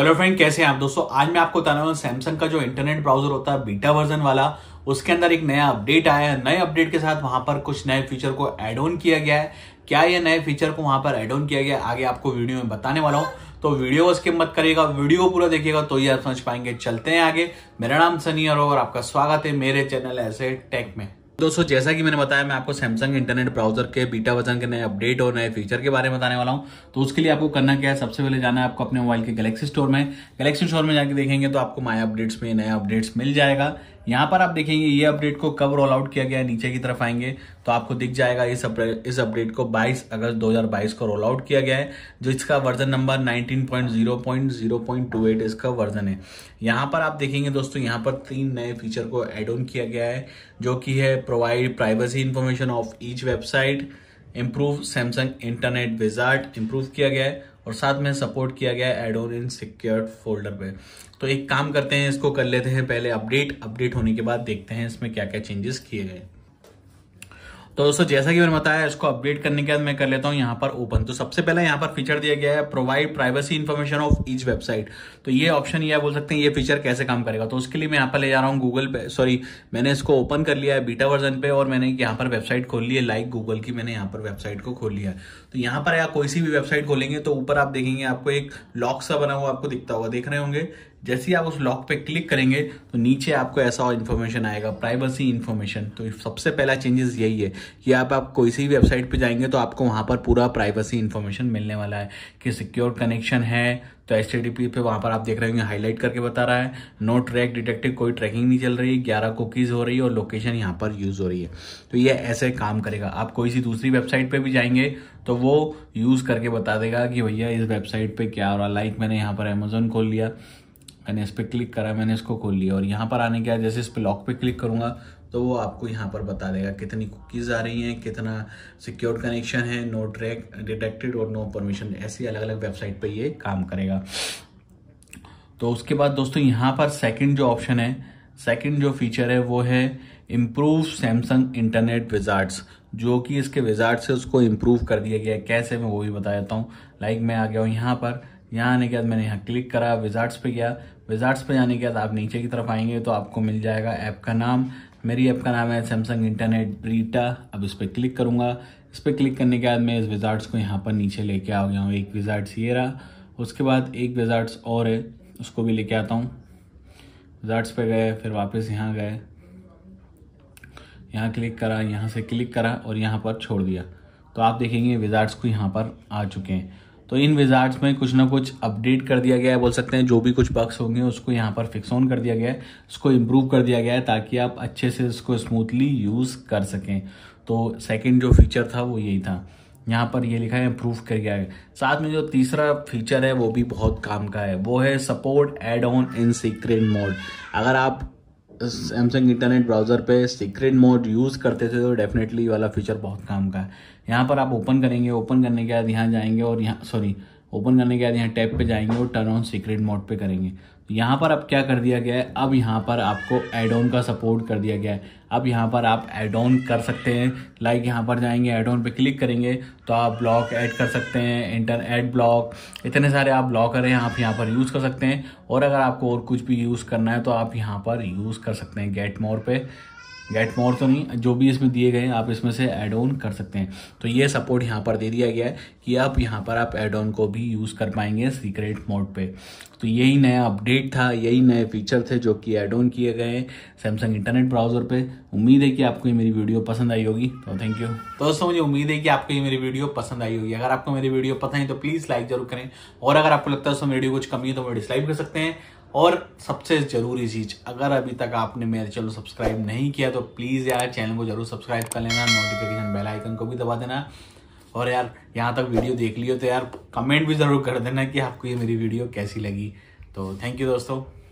Hello friend, कैसे हैं आप दोस्तों। आज मैं आपको बताने वाला हूं सैमसंग का जो इंटरनेट ब्राउजर होता है बीटा वर्जन वाला, उसके अंदर एक नया अपडेट आया है। नए अपडेट के साथ वहां पर कुछ नए फीचर को ऐड ऑन किया गया है। क्या ये नए फीचर को वहां पर ऐड ऑन किया गया है आगे आपको वीडियो में बताने वाला हूँ, तो वीडियो को स्किप मत करिएगा, वीडियो पूरा देखिएगा तो ये आप समझ पाएंगे। चलते हैं आगे। मेरा नाम सनी अरोड़ा और आपका स्वागत है मेरे चैनल एसए टेक में। दोस्तों, जैसा कि मैंने बताया, मैं आपको सैमसंग इंटरनेट ब्राउजर के बीटा वर्जन के नए अपडेट और नए फीचर के बारे में बताने वाला हूं। तो उसके लिए आपको करना क्या है, सबसे पहले जाना है आपको अपने मोबाइल के गैलेक्सी स्टोर में जाके देखेंगे तो आपको माय अपडेट्स में नया अपडेट्स मिल जाएगा। यहाँ पर आप देखेंगे ये अपडेट को कब रोल आउट किया गया है, नीचे की तरफ आएंगे तो आपको दिख जाएगा इस अपडेट को 22 अगस्त 2022 को रोल आउट किया गया है, जो इसका वर्जन नंबर 19.0.0.28 इसका वर्जन है। यहाँ पर आप देखेंगे दोस्तों, यहाँ पर 3 नए फीचर को एड ऑन किया गया है, जो कि है provide privacy information of each website, improve Samsung internet wizard improve किया गया है और साथ में सपोर्ट किया गया है add on in secured folder पे। तो एक काम करते हैं, इसको कर लेते हैं पहले अपडेट होने के बाद देखते हैं इसमें क्या क्या चेंजेस किए गए। तो दोस्तों, जैसा कि मैंने बताया, इसको अपडेट करने के बाद मैं कर लेता हूं यहाँ पर ओपन। तो सबसे पहले यहाँ पर फीचर दिया गया है provide privacy information of each website. तो ये ऑप्शन, ये बोल सकते हैं ये फीचर कैसे काम करेगा। तो उसके लिए मैं यहाँ पर ले जा रहा हूँ गूगल पे, सॉरी मैंने इसको ओपन कर लिया है बीटा वर्जन पे और मैंने यहाँ पर वेबसाइट खोल ली है, लाइक गूगल की मैंने यहाँ पर वेबसाइट को खोल लिया है। तो यहाँ पर कोई सी भी वेबसाइट खोलेंगे तो ऊपर आप देखेंगे आपको एक लॉक सा बना हुआ आपको दिखता हुआ देख रहे होंगे। जैसे ही आप उस लॉक पे क्लिक करेंगे तो नीचे आपको ऐसा इन्फॉर्मेशन आएगा, प्राइवेसी इन्फॉर्मेशन। तो सबसे पहला चेंजेस यही है कि आप कोई सी भी वेबसाइट पे जाएंगे तो आपको वहाँ पर पूरा प्राइवेसी इन्फॉर्मेशन मिलने वाला है कि सिक्योर कनेक्शन है। तो HTTP पे वहाँ पर आप देख रहे होंगे हाईलाइट करके बता रहा है, नो ट्रैक डिटेक्टेड, कोई ट्रैकिंग नहीं चल रही, 11 कुकीज़ हो रही है और लोकेशन यहाँ पर यूज़ हो रही है। तो ये ऐसे काम करेगा। आप कोई सी दूसरी वेबसाइट पे भी जाएंगे तो वो यूज़ करके बता देगा कि भैया इस वेबसाइट पर क्या हो रहा है। लाइक मैंने यहाँ पर अमेजोन खोल लिया, मैंने इस पर क्लिक करा, मैंने इसको खोल लिया और यहाँ पर आने के बाद जैसे इस पर लॉक पे क्लिक करूँगा तो वो आपको यहाँ पर बता देगा कितनी कुकीज़ आ रही हैं, कितना सिक्योर्ड कनेक्शन है, नो ट्रैक डिटेक्टेड और नो परमिशन। ऐसी अलग अलग वेबसाइट पे ये काम करेगा। तो उसके बाद दोस्तों, यहाँ पर सेकंड जो ऑप्शन है, सेकंड जो फीचर है वो है इम्प्रूव सैमसंग इंटरनेट विजार्ड्स, जो कि इसके विजार्ड से उसको इम्प्रूव कर दिया गया है। कैसे, मैं वो भी बता देता हूँ। लाइक मैं आ गया हूँ यहाँ पर, यहाँ आने के बाद मैंने यहाँ क्लिक करा, विजार्ड्स पे गया। विजार्ड्स पे जाने के बाद आप नीचे की तरफ आएंगे तो आपको मिल जाएगा ऐप का नाम। मेरी ऐप का नाम है सैमसंग इंटरनेट बीटा। अब इस पर क्लिक करूँगा, इस पर क्लिक करने के बाद मैं इस विजार्ड्स को यहाँ पर नीचे लेके आ गया हूँ। एक विजार्ड्स ये रहा, उसके बाद एक विजार्ड्स और है, उसको भी लेके आता हूँ। विजार्ड्स पे गए, फिर वापस यहाँ गए, यहाँ क्लिक करा, यहाँ से क्लिक करा और यहाँ पर छोड़ दिया। तो आप देखेंगे विजार्ड्स को यहाँ पर आ चुके हैं। तो इन विजार्ड्स में कुछ ना कुछ अपडेट कर दिया गया है, बोल सकते हैं जो भी कुछ बग्स होंगे उसको यहाँ पर फिक्स ऑन कर दिया गया है, उसको इम्प्रूव कर दिया गया है ताकि आप अच्छे से इसको स्मूथली यूज़ कर सकें। तो सेकंड जो फीचर था वो यही था, यहाँ पर ये लिखा है इम्प्रूव कर गया है। साथ में जो तीसरा फीचर है वो भी बहुत काम का है, वो है support add on in secret mode. अगर आप सैमसंग इंटरनेट ब्राउज़र पे सीक्रेट मोड यूज़ करते थे तो डेफिनेटली वाला फीचर बहुत काम का है। यहाँ पर आप ओपन करेंगे, ओपन करने के बाद यहाँ जाएंगे और यहाँ ओपन करने के बाद यहाँ टैब पे जाएंगे और टर्न ऑन सीक्रेट मोड पे करेंगे। तो यहाँ पर अब क्या कर दिया गया है, अब यहाँ पर आपको एड ऑन का सपोर्ट कर दिया गया है। अब यहाँ पर आप एड ऑन कर सकते हैं। लाइक यहाँ पर जाएंगे, एड ऑन पे क्लिक करेंगे तो आप ब्लॉक ऐड कर सकते हैं, इंटर एड ब्लॉक, इतने सारे आप ब्लॉकर हैं आप यहाँ पर यूज़ कर सकते हैं। और अगर आपको और कुछ भी यूज़ करना है तो आप यहाँ पर यूज़ कर सकते हैं। गेट मोर पे, गेट मोर तो नहीं, जो भी इसमें दिए गए आप इसमें से ऐड ऑन कर सकते हैं। तो ये सपोर्ट यहाँ पर दे दिया गया है कि आप यहाँ पर आप ऐड ऑन को भी यूज़ कर पाएंगे सीक्रेट मोड पे। तो यही नया अपडेट था, यही नए फीचर थे जो कि ऐड ऑन किए गए हैं सैमसंग इंटरनेट ब्राउज़र पे। उम्मीद है कि आपको ये मेरी वीडियो पसंद आई होगी। तो थैंक यू दोस्तों, मुझे उम्मीद है कि आपको ये मेरी वीडियो पसंद आई होगी। अगर आपको मेरी वीडियो पसंद है तो प्लीज़ लाइक जरूर करें और अगर आपको लगता है उसमें वीडियो कुछ कमी है तो वो डिसलाइक कर सकते हैं। और सबसे ज़रूरी चीज़, अगर अभी तक आपने मेरे चैनल को सब्सक्राइब नहीं किया तो प्लीज़ यार चैनल को जरूर सब्सक्राइब कर लेना, नोटिफिकेशन बेल आइकन को भी दबा देना। और यार यहाँ तक वीडियो देख लियो तो यार कमेंट भी ज़रूर कर देना कि आपको ये मेरी वीडियो कैसी लगी। तो थैंक यू दोस्तों।